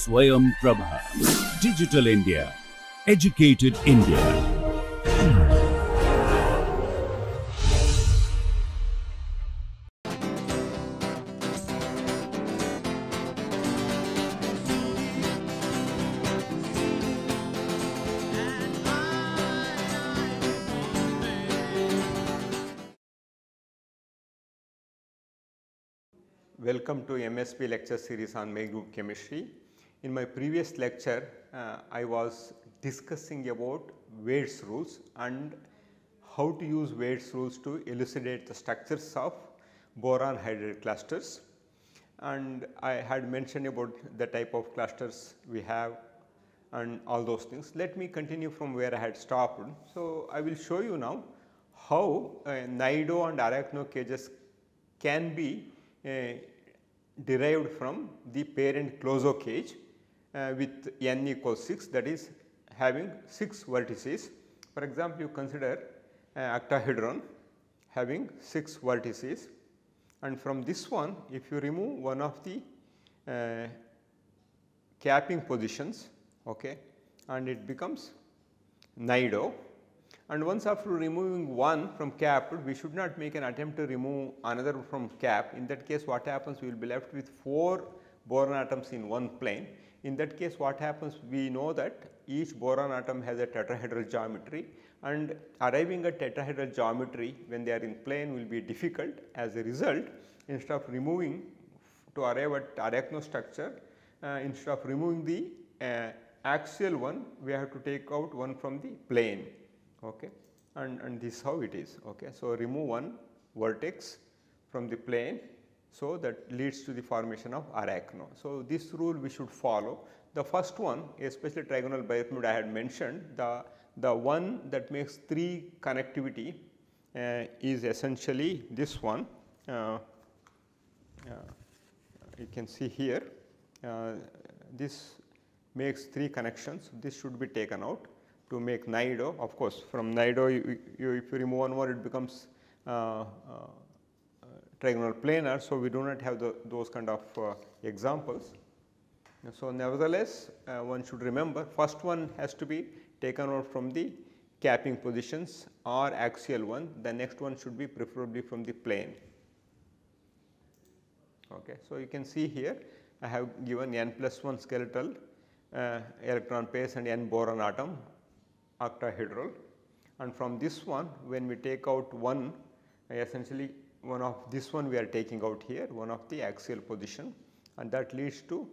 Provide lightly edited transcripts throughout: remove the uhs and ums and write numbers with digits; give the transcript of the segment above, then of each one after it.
Swayam Prabha. Digital India. Educated India. Welcome to MSP Lecture Series on Main Group Chemistry. In my previous lecture, I was discussing about Wade's rules and how to use Wade's rules to elucidate the structures of boron hydride clusters. And I had mentioned about the type of clusters we have and all those things. Let me continue from where I had stopped. So, I will show you now how nido and arachno cages can be derived from the parent closo cage with n equals 6, that is having 6 vertices. For example, you consider octahedron having 6 vertices, and from this one if you remove one of the capping positions, okay, and it becomes nido. And once after removing one from capped, we should not make an attempt to remove another from cap. In that case, what happens? We will be left with 4 boron atoms in one plane. In that case, what happens? We know that each boron atom has a tetrahedral geometry, and arriving at tetrahedral geometry when they are in plane will be difficult. As a result, instead of removing to arrive at arachno structure, instead of removing the axial one, we have to take out one from the plane. Okay, and this is how it is. Okay, so remove one vertex from the plane, so that leads to the formation of arachno. So this rule we should follow. The first one, especially trigonal bipyramid, I had mentioned the one that makes 3 connectivity is essentially this one. You can see here this makes 3 connections. This should be taken out to make nido. Of course, from nido if you remove one more, it becomes trigonal planar. So, we do not have those kind of examples. So, nevertheless, one should remember first one has to be taken out from the capping positions or axial one, the next one should be preferably from the plane. Okay. So, you can see here I have given n+1 skeletal electron pairs and n boron atom octahedral, and from this one when we take out one, essentially one of this one we are taking out here, one of the axial position, and that leads to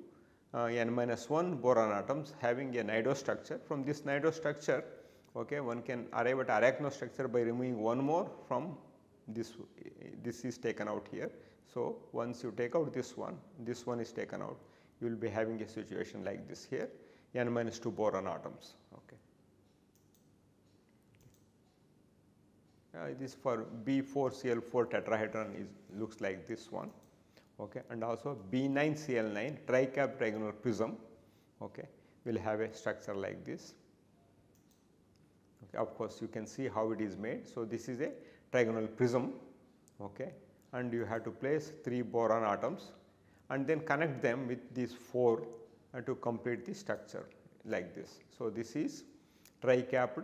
n-1 boron atoms having a nido structure. From this nido structure, okay, one can arrive at arachno structure by removing one more from this. This is taken out here. So, once you take out this one is taken out, you will be having a situation like this here, n-2 boron atoms. Okay. This for B4Cl4 tetrahedron is looks like this one, okay, and also B9Cl9 tricap trigonal prism, okay, will have a structure like this. Okay, of course, you can see how it is made. So, this is a trigonal prism, okay, and you have to place 3 boron atoms and then connect them with these 4 to complete the structure like this. So, this is tricapped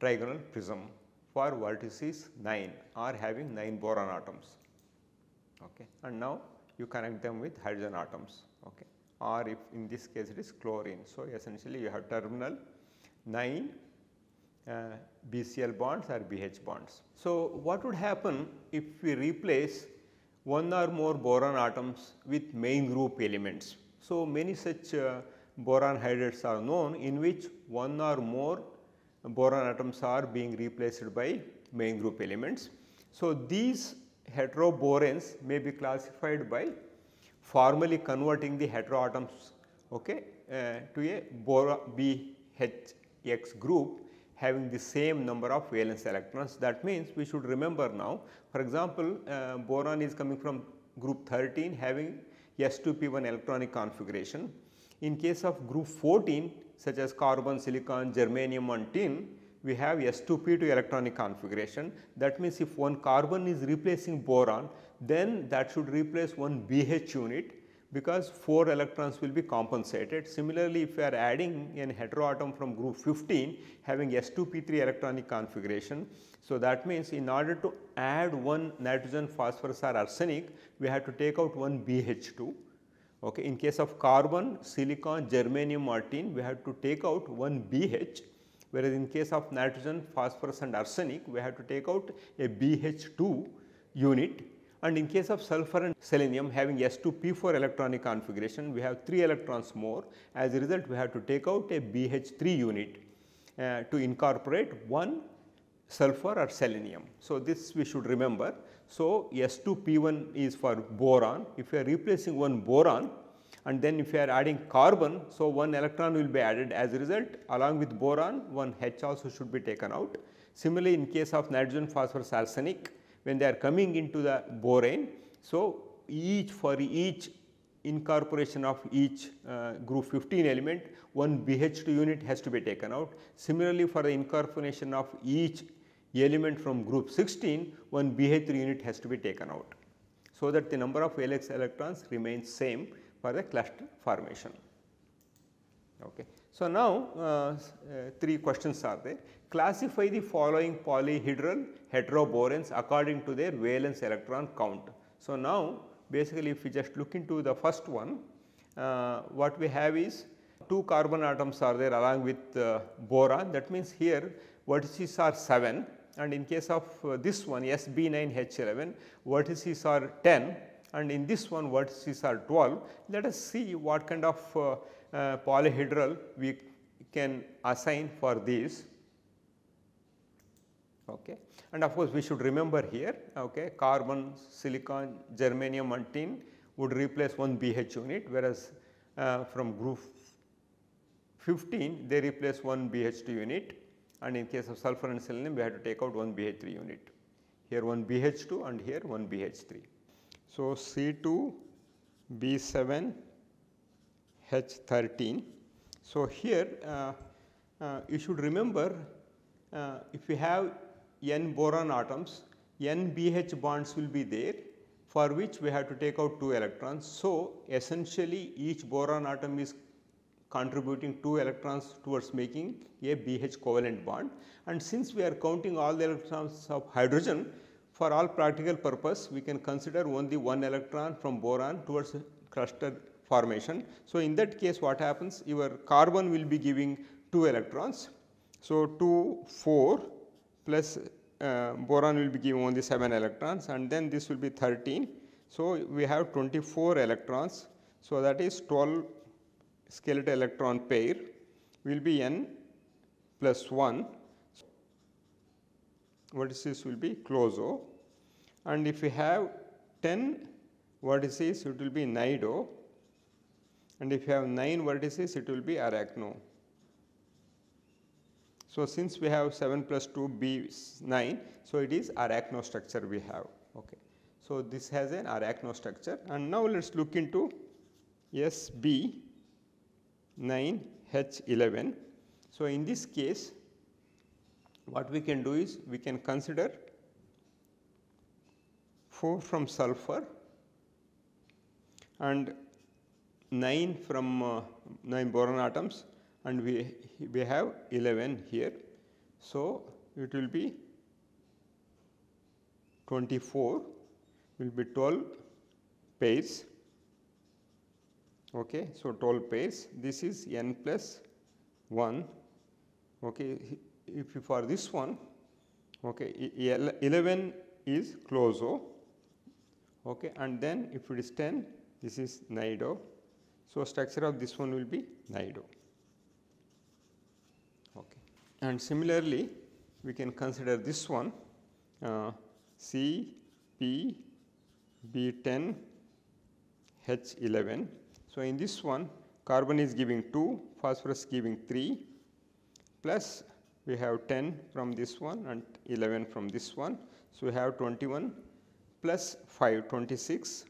trigonal prism for vertices 9 or having 9 boron atoms, okay, and now you connect them with hydrogen atoms, okay, or if in this case it is chlorine. So, essentially you have terminal 9 BCl bonds or BH bonds. So, what would happen if we replace one or more boron atoms with main group elements? So, many such boron hydrides are known in which one or more boron atoms are being replaced by main group elements. So, these heteroborans may be classified by formally converting the heteroatoms, okay, to a BHX group having the same number of valence electrons. That means, we should remember now, for example, boron is coming from group 13 having S2P1 electronic configuration. In case of group 14, such as carbon, silicon, germanium and tin, we have S2P2 electronic configuration. That means, if one carbon is replacing boron, then that should replace one BH unit because 4 electrons will be compensated. Similarly, if you are adding an heteroatom from group 15 having s2p3 electronic configuration, so that means in order to add one nitrogen, phosphorus or arsenic, we have to take out one BH2. Okay. In case of carbon, silicon, germanium or tin, we have to take out one BH, whereas in case of nitrogen, phosphorus and arsenic, we have to take out a BH2 unit. And in case of sulfur and selenium having S2P4 electronic configuration, we have 3 electrons more. As a result, we have to take out a BH3 unit to incorporate one sulfur or selenium. So, this we should remember. So, S2P1 is for boron. If you are replacing one boron and then if you are adding carbon, so one electron will be added. As a result, along with boron, one H also should be taken out. Similarly, in case of nitrogen, phosphorus, arsenic, when they are coming into the borane, so for each incorporation of each group 15 element, one BH2 unit has to be taken out. Similarly, for the incorporation of each element from group 16, one BH3 unit has to be taken out, so that the number of Lx electrons remains same for the cluster formation. Okay. So, now 3 questions are there. Classify the following polyhedral heteroboranes according to their valence electron count. So, now basically if we just look into the first one, what we have is 2 carbon atoms are there along with boron. That means, here vertices are 7, and in case of this one SB9H11, vertices are 10, and in this one vertices are 12. Let us see what kind of polyhedral we can assign for these. Okay. And of course, we should remember here, okay, carbon, silicon, germanium and tin would replace one BH unit, whereas from group 15 they replace one BH2 unit, and in case of sulfur and selenium we have to take out one BH3 unit. Here one BH2 and here one BH3. So, C2, B7, H13. So, here you should remember if we have n boron atoms, n BH bonds will be there, for which we have to take out 2 electrons. So, essentially each boron atom is contributing 2 electrons towards making a BH covalent bond, and since we are counting all the electrons of hydrogen, for all practical purpose we can consider only 1 electron from boron towards cluster formation. So, in that case what happens, your carbon will be giving 2 electrons. So, 2, 4 plus boron will be giving only 7 electrons, and then this will be 13. So, we have 24 electrons. So, that is 12 skeletal electron pair will be n plus 1. Vertices will be closo, and if we have 10 vertices it will be nido, and if you have 9 vertices it will be arachno. So, since we have 7 plus 2 B9, so it is arachno structure we have. Okay. So, this has an arachno structure, and now let us look into SB9H11. So, in this case what we can do is we can consider 4 from sulfur and 9 from 9 boron atoms, and we have 11 here. So, it will be 24, will be 12 pairs. Okay. So, 12 pairs, this is n plus 1. Okay. If you for this one, okay, 11 is closo, okay, and then if it is 10, this is nido. So, structure of this one will be nido. Okay. And similarly, we can consider this one C, P, B10, H11. So, in this one carbon is giving 2, phosphorus giving 3, plus we have 10 from this one and 11 from this one. So, we have 21 plus 5, 26.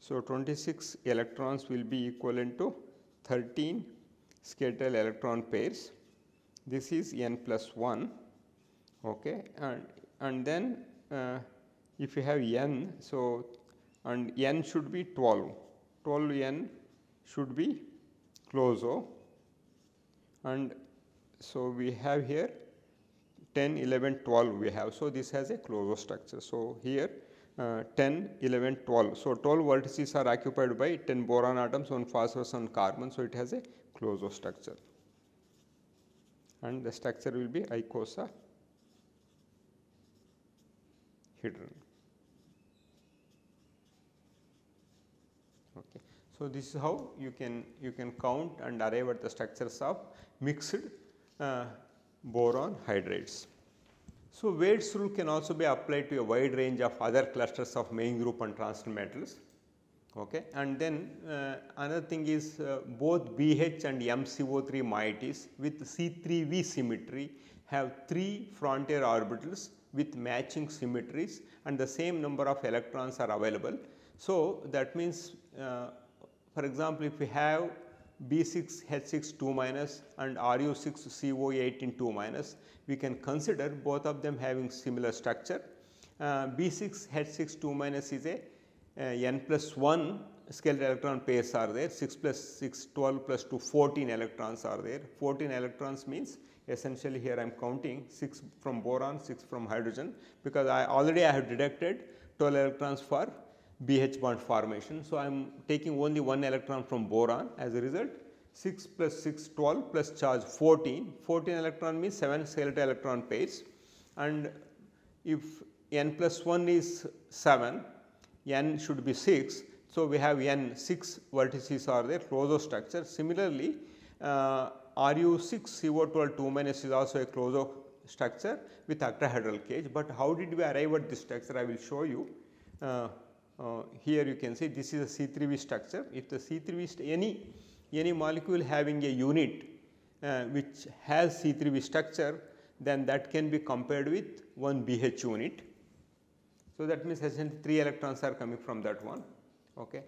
So, 26 electrons will be equivalent to 13 skeletal electron pairs. This is n plus 1, okay, and then if you have n, so and n should be 12. 12n should be closo, and so we have here 10, 11, 12 we have. So, this has a closo structure. So, here 10, 11, 12. So, 12 vertices are occupied by 10 boron atoms, 1 phosphorus, 1 carbon. So, it has a closo structure, and the structure will be icosahedron. Okay. So, this is how you can count and arrive at the structures of mixed boron hydrides. So, Wade's rule can also be applied to a wide range of other clusters of main group and transition metals. Okay. And then another thing is both BH and MCO3 moieties with C3V symmetry have 3 frontier orbitals with matching symmetries, and the same number of electrons are available. So, that means for example, if we have B6H6 2- and Ru6CO18 2-, we can consider both of them having similar structure. B6H6 2- is a n+1 scalar electron pairs are there, 6 + 6 12 + 2 14 electrons are there. 14 electrons means essentially here I am counting 6 from boron, 6 from hydrogen, because I have deducted 12 electrons for BH bond formation. So, I am taking only 1 electron from boron. As a result, 6 + 6 12 plus charge 14, 14 electron means 7 scalar electron pairs, and if n+1 is 7, n should be 6. So, we have n 6 vertices are there, closo structure. Similarly, Ru6CO12 2- is also a closo structure with octahedral cage, but how did we arrive at this structure? I will show you. Here you can see this is a C3V structure. If the C3V, any molecule having a unit which has C3V structure, then that can be compared with one BH unit. So, that means essentially 3 electrons are coming from that one. Okay.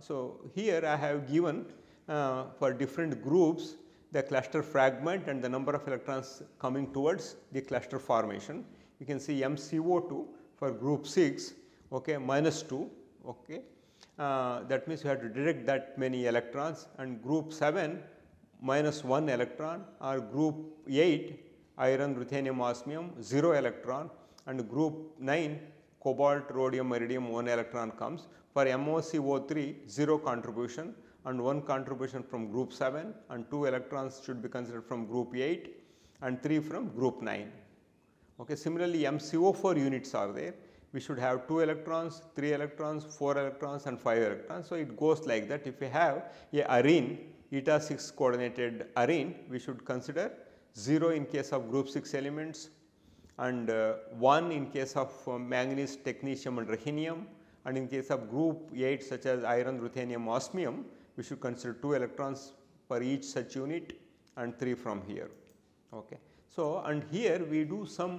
So, here I have given for different groups the cluster fragment and the number of electrons coming towards the cluster formation. You can see MCO2 for group 6, okay, -2, okay. That means you have to deduct that many electrons, and group 7 -1 electron, or group 8 iron, ruthenium, osmium 0 electron, and group 9 cobalt, rhodium, iridium 1 electron comes. For MoCO3 0 contribution and 1 contribution from group 7, and 2 electrons should be considered from group 8 and 3 from group 9. Okay. Similarly, MCO4 units are there. We should have 2 electrons, 3 electrons, 4 electrons and 5 electrons. So, it goes like that. If we have a arene, eta 6 coordinated arene, we should consider 0 in case of group 6 elements, and 1 in case of manganese, technetium and rhenium, and in case of group 8 such as iron, ruthenium, osmium, we should consider 2 electrons for each such unit and 3 from here. Okay. So, and here we do some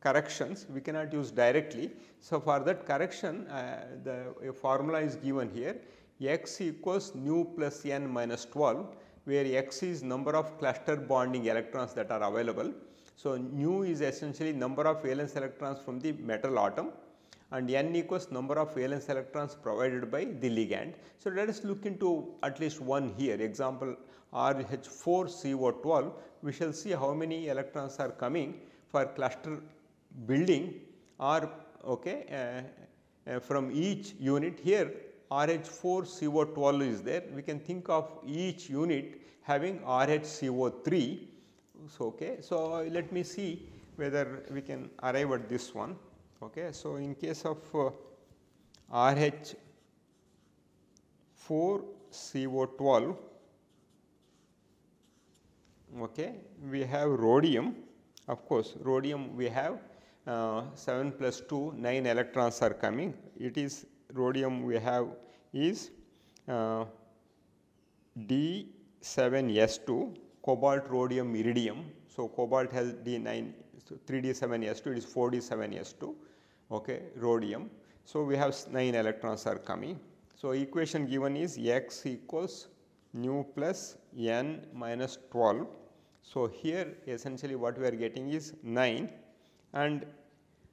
corrections, we cannot use directly. So, for that correction a formula is given here, x equals nu plus n minus 12, where x is number of cluster bonding electrons that are available. So, nu is essentially number of valence electrons from the metal atom, and n equals number of valence electrons provided by the ligand. So, let us look into at least one here, example Rh4CO12, we shall see how many electrons are coming for cluster building or okay, from each unit. Here Rh4CO12 is there, we can think of each unit having RhCO3. So, okay. So, let me see whether we can arrive at this one. Okay. So, in case of Rh4CO12, okay, we have rhodium. Of course, rhodium we have 7 plus 2, 9 electrons are coming. It is rhodium we have is D7S2, cobalt, rhodium, iridium. So, cobalt has D9, so 3D7S2, it is 4D7S2, okay, rhodium. So, we have 9 electrons are coming. So, equation given is x equals nu plus n minus 12. So, here essentially what we are getting is 9, and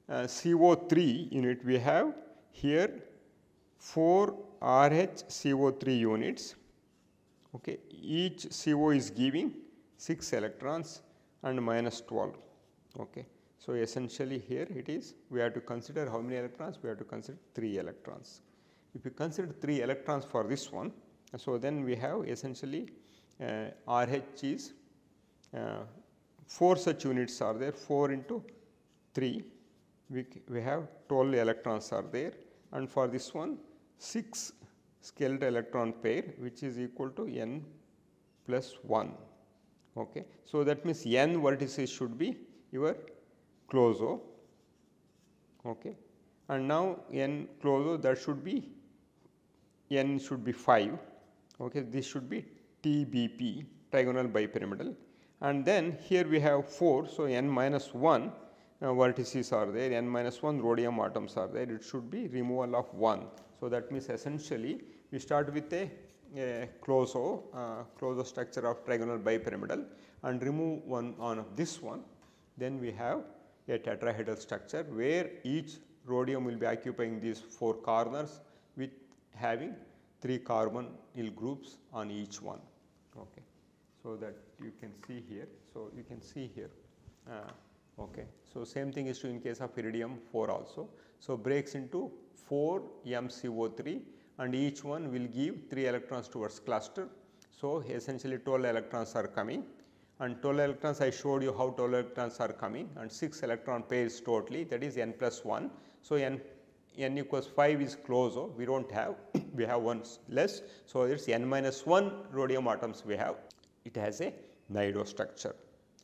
CO3 unit we have here 4 RhCO3 units. Okay, each CO is giving 6 electrons and minus 12. Okay, so essentially here it is, we have to consider how many electrons? We have to consider 3 electrons. If you consider 3 electrons for this one, so then we have essentially RH is 4 such units are there, 4 into 3, we have 12 electrons are there, and for this one 6 skeletal electron pair which is equal to n plus 1. Okay. So, that means n vertices should be your closo. Okay. And now n closo, that should be n should be 5. Okay. This should be TBP, trigonal bipyramidal, and then here we have 4. So, n minus 1 vertices are there, n minus 1 rhodium atoms are there, it should be removal of 1. So, that means essentially we start with a closo structure of trigonal bipyramidal and remove one on this one, then we have a tetrahedral structure where each rhodium will be occupying these 4 corners with having 3 carbonyl groups on each one. Okay. So, that you can see here. So, you can see here. Okay. So, same thing is true in case of iridium 4 also. So, breaks into 4 MCO3 and each one will give 3 electrons towards cluster. So, essentially 12 electrons are coming, and 12 electrons, I showed you how 12 electrons are coming, and 6 electron pairs totally, that is n plus 1. So, n equals 5 is closo, we do not have, we have one less. So, it is n minus 1 rhodium atoms we have, it has a nido structure.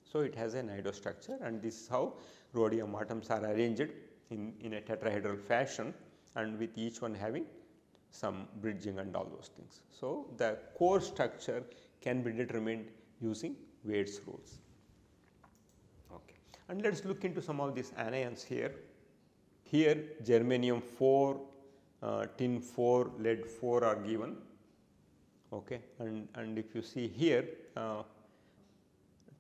So, it has a nido structure, and this is how rhodium atoms are arranged in a tetrahedral fashion, and with each one having some bridging and all those things. So, the core structure can be determined using Wade's rules. Okay. And let us look into some of these anions here. Here germanium 4, tin 4, lead 4 are given. Okay. And if you see here,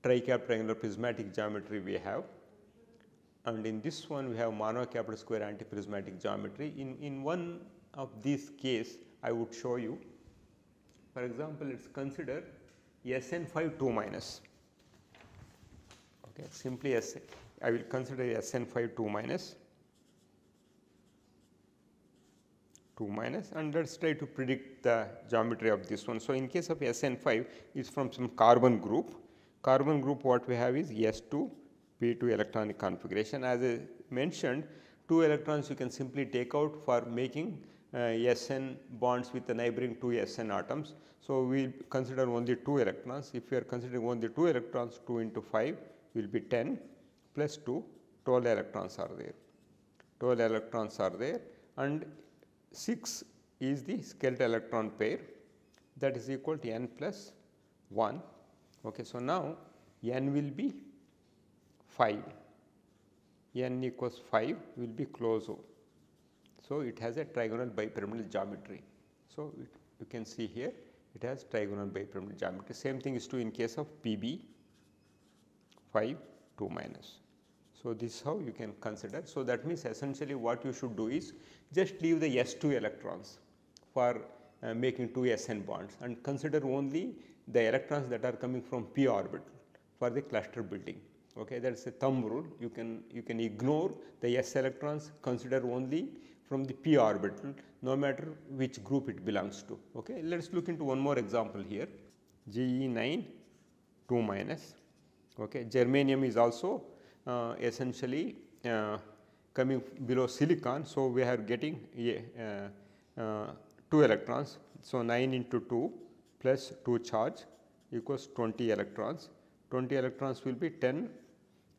tri-cap triangular prismatic geometry we have, and in this one we have mono-capital square antiprismatic geometry. In one of these case I would show you, for example, let us consider Sn5 2-, okay, simply as I will consider Sn5 2-, and let us try to predict the geometry of this one. So, in case of Sn5 is from some carbon group. Carbon group what we have is S2 P2 electronic configuration. As I mentioned, 2 electrons you can simply take out for making Sn bonds with the neighboring 2 Sn atoms. So, we consider only 2 electrons. If we are considering only 2 electrons, 2 into 5 will be 10 plus 2, 12 electrons are there. 12 electrons are there, and 6 is the skeletal electron pair, that is equal to n plus 1. Okay, so, now n will be 5, n equals 5 will be closo. So, it has a trigonal bipyramidal geometry. So, you can see here it has trigonal bipyramidal geometry. Same thing is true in case of Pb 5 2-. So, this is how you can consider. So, that means essentially what you should do is just leave the S2 electrons for making 2 Sn bonds and consider only the electrons that are coming from p orbital for the cluster building. Okay, that is a thumb rule. You can ignore the s electrons, consider only from the p orbital, no matter which group it belongs to. Okay, let us look into one more example here. Ge9 2-. Okay, germanium is also essentially coming below silicon, so we are getting 2 electrons. So 9 into 2 plus 2 charge equals 20 electrons. 20 electrons will be 10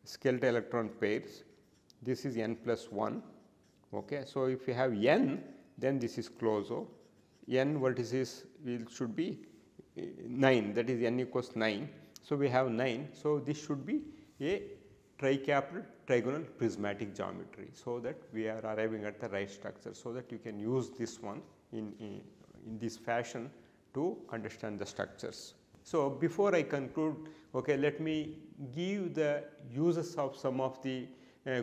skeletal electron pairs. This is n plus 1. Okay. So, if you have n, then this is closo. N vertices should be 9, that is n equals 9. So, we have 9. So, this should be a tri-capital trigonal prismatic geometry. So, that we are arriving at the right structure. So, that you can use this one in this fashion to understand the structures. So, before I conclude, okay, let me give the uses of some of the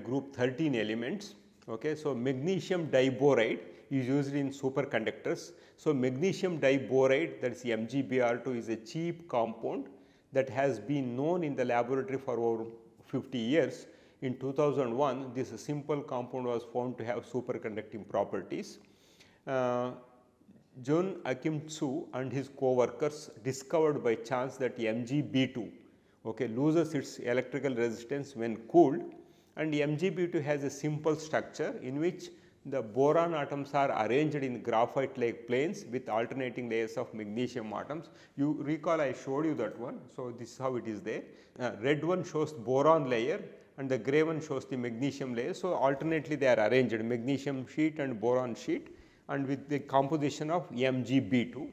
group 13 elements. Okay, so, magnesium diboride is used in superconductors. So magnesium diboride, that is MgBr2, is a cheap compound that has been known in the laboratory for over 50 years. In 2001, this simple compound was found to have superconducting properties. John Akimsu and his co-workers discovered by chance that MgB2 loses its electrical resistance when cooled, and MgB2 has a simple structure in which the boron atoms are arranged in graphite-like planes with alternating layers of magnesium atoms. You recall I showed you that one. So, this is how it is there. Red one shows boron layer and the grey one shows the magnesium layer. So, alternately they are arranged, magnesium sheet and boron sheet, and with the composition of MgB2.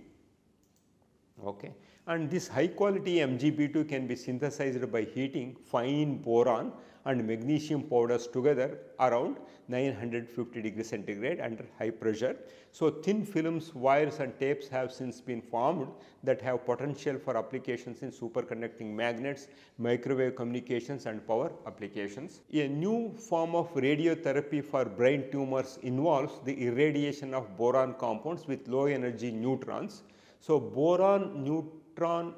And this high quality MgB2 can be synthesized by heating fine boron and magnesium powders together around 950 degrees centigrade under high pressure. So, thin films, wires and tapes have since been formed that have potential for applications in superconducting magnets, microwave communications and power applications. A new form of radiotherapy for brain tumors involves the irradiation of boron compounds with low energy neutrons. So, boron neutron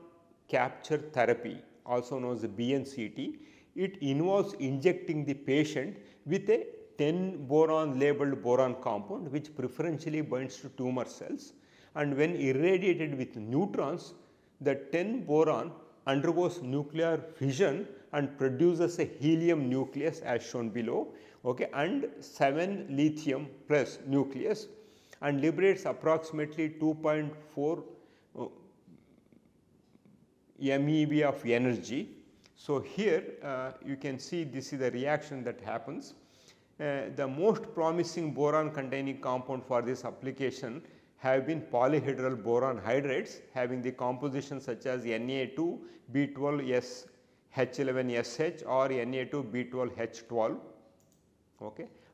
capture therapy, also known as BNCT, it involves injecting the patient with a 10 boron labeled boron compound which preferentially binds to tumor cells, and when irradiated with neutrons, the 10 boron undergoes nuclear fission and produces a helium nucleus as shown below, and 7 lithium plus nucleus, and liberates approximately 2.4 MeV of energy. So, here you can see this is the reaction that happens. The most promising boron containing compound for this application have been polyhedral boron hydrates having the composition such as Na2 B12 H11SH or Na2 B12 H12.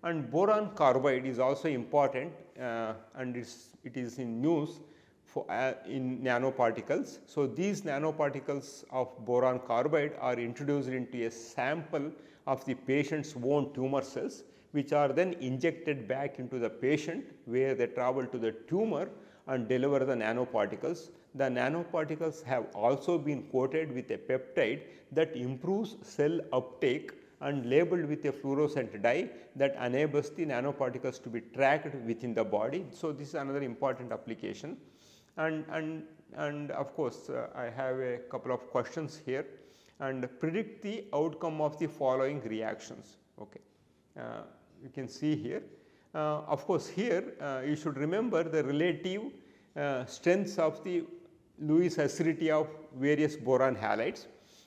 And boron carbide is also important and it is in news for, in nanoparticles. So, these nanoparticles of boron carbide are introduced into a sample of the patient's own tumor cells, which are then injected back into the patient where they travel to the tumor and deliver the nanoparticles. The nanoparticles have also been coated with a peptide that improves cell uptake and labeled with a fluorescent dye that enables the nanoparticles to be tracked within the body. So, this is another important application. And of course, I have a couple of questions here, and predict the outcome of the following reactions. You can see here. Of course, here you should remember the relative strengths of the Lewis acidity of various boron halides,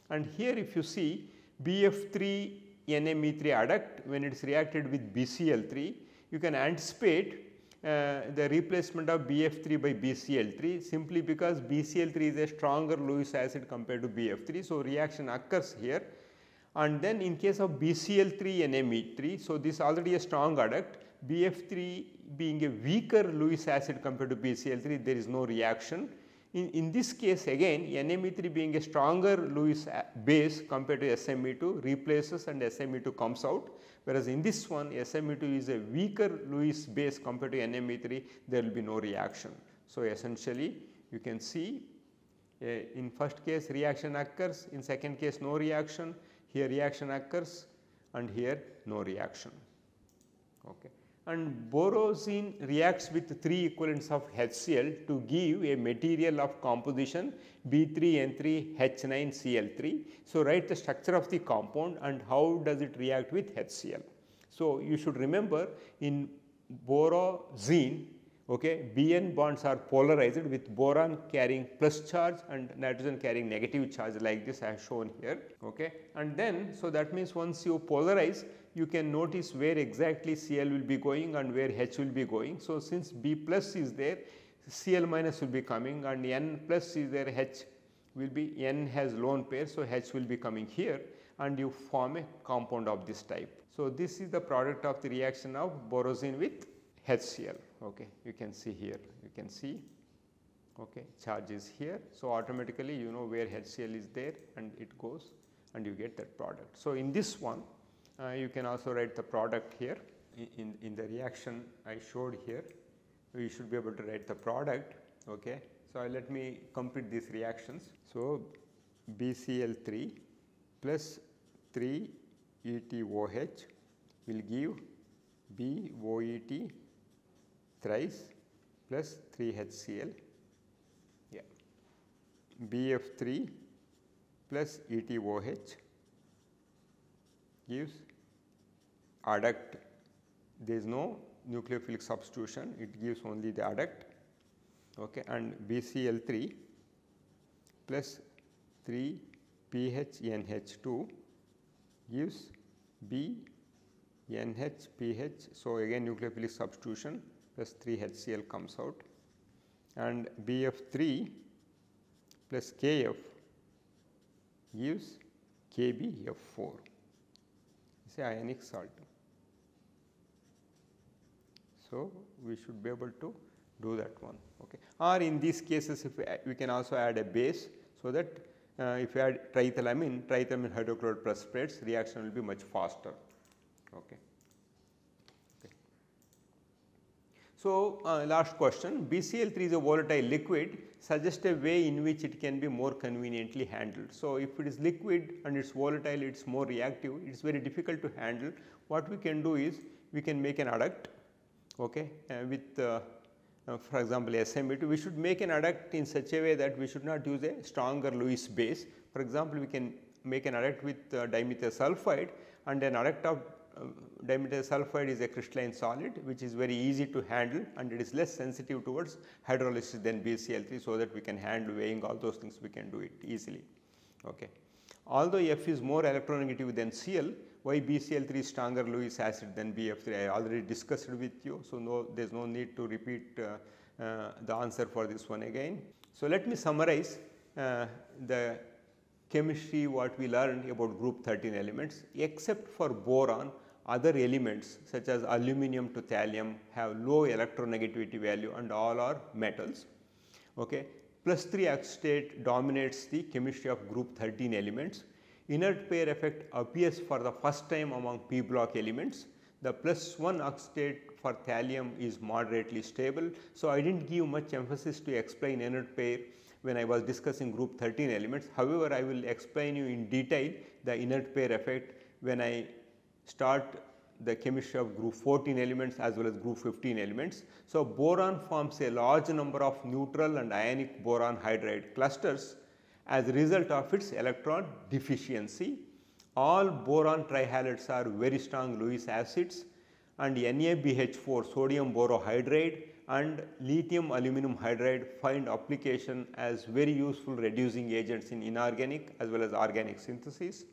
and here if you see BF3 NMe3 adduct, when it is reacted with BCl3, you can anticipate the replacement of BF3 by BCl3 simply because BCl3 is a stronger Lewis acid compared to BF3. So, reaction occurs here, and then in case of BCl3 NMe3, so this already a strong adduct, BF3 being a weaker Lewis acid compared to BCl3, there is no reaction. In this case again, NMe3 being a stronger Lewis base compared to SME2 replaces and SME2 comes out, whereas in this one SME2 is a weaker Lewis base compared to NMe3, there will be no reaction. So, essentially you can see in first case reaction occurs, in second case no reaction, here reaction occurs and here no reaction. And borosine reacts with 3 equivalents of HCl to give a material of composition B3N3H9Cl3. So, write the structure of the compound and how does it react with HCl. So, you should remember in borosine, BN bonds are polarized with boron carrying plus charge and nitrogen carrying negative charge like this I have shown here. And then, so that means once you polarize, you can notice where exactly Cl will be going and where H will be going. So, since B plus is there, Cl minus will be coming, and N plus is there, H will be, N has lone pair. So, H will be coming here and you form a compound of this type. So, this is the product of the reaction of borosine with HCl. You can see here, you can see charge is here. So, automatically you know where HCl is there and it goes and you get that product. So, in this one, you can also write the product here in the reaction I showed here. we should be able to write the product. Okay. So, let me complete these reactions. So, BCl3 plus 3 EtOH will give BOET thrice plus 3 HCl, yeah. BF3 plus EtOH gives adduct. There is no nucleophilic substitution, it gives only the adduct, okay. And BCl3 plus 3 PHNH2 gives BNHPH. So, again nucleophilic substitution plus 3 HCl comes out, and BF3 plus KF gives KBF4, it's an ionic salt. So, we should be able to do that one, okay. Or in these cases, if we can also add a base, so that if you add triethylamine hydrochloride precipitates, reaction will be much faster, okay. So, last question, BCl3 is a volatile liquid, suggest a way in which it can be more conveniently handled. So, if it is liquid and it is volatile, it is more reactive, it is very difficult to handle. What we can do is, we can make an adduct, okay, with for example, SME2, we should make an adduct in such a way that we should not use a stronger Lewis base. For example, we can make an adduct with dimethyl sulfide, and an adduct of dimethyl sulfide is a crystalline solid which is very easy to handle, and it is less sensitive towards hydrolysis than BCl3, so that we can handle weighing, all those things we can do it easily, okay. Although F is more electronegative than Cl, why BCl3 is stronger Lewis acid than BF3? I already discussed with you. So, there is no need to repeat the answer for this one again. So, let me summarize the chemistry what we learned about group 13 elements. Except for boron, other elements such as aluminum to thallium have low electronegativity value and all are metals. Okay. Plus 3 acetate dominates the chemistry of group 13 elements. Inert pair effect appears for the first time among p block elements. The plus 1 acetate for thallium is moderately stable. So, I did not give much emphasis to explain inert pair when I was discussing group 13 elements. However, I will explain you in detail the inert pair effect when I start the chemistry of group 14 elements as well as group 15 elements. So, boron forms a large number of neutral and ionic boron hydride clusters as a result of its electron deficiency. All boron trihalides are very strong Lewis acids, and NaBH4 sodium borohydride and lithium aluminum hydride find application as very useful reducing agents in inorganic as well as organic synthesis.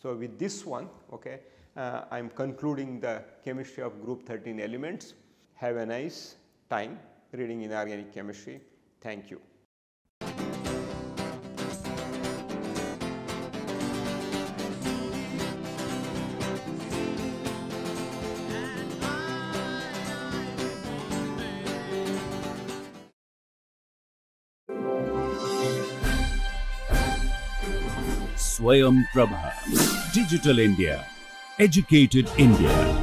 So, with this one, okay, I am concluding the chemistry of group 13 elements. Have a nice time reading inorganic chemistry. Thank you. Swayam Prabha, Digital India, Educated India.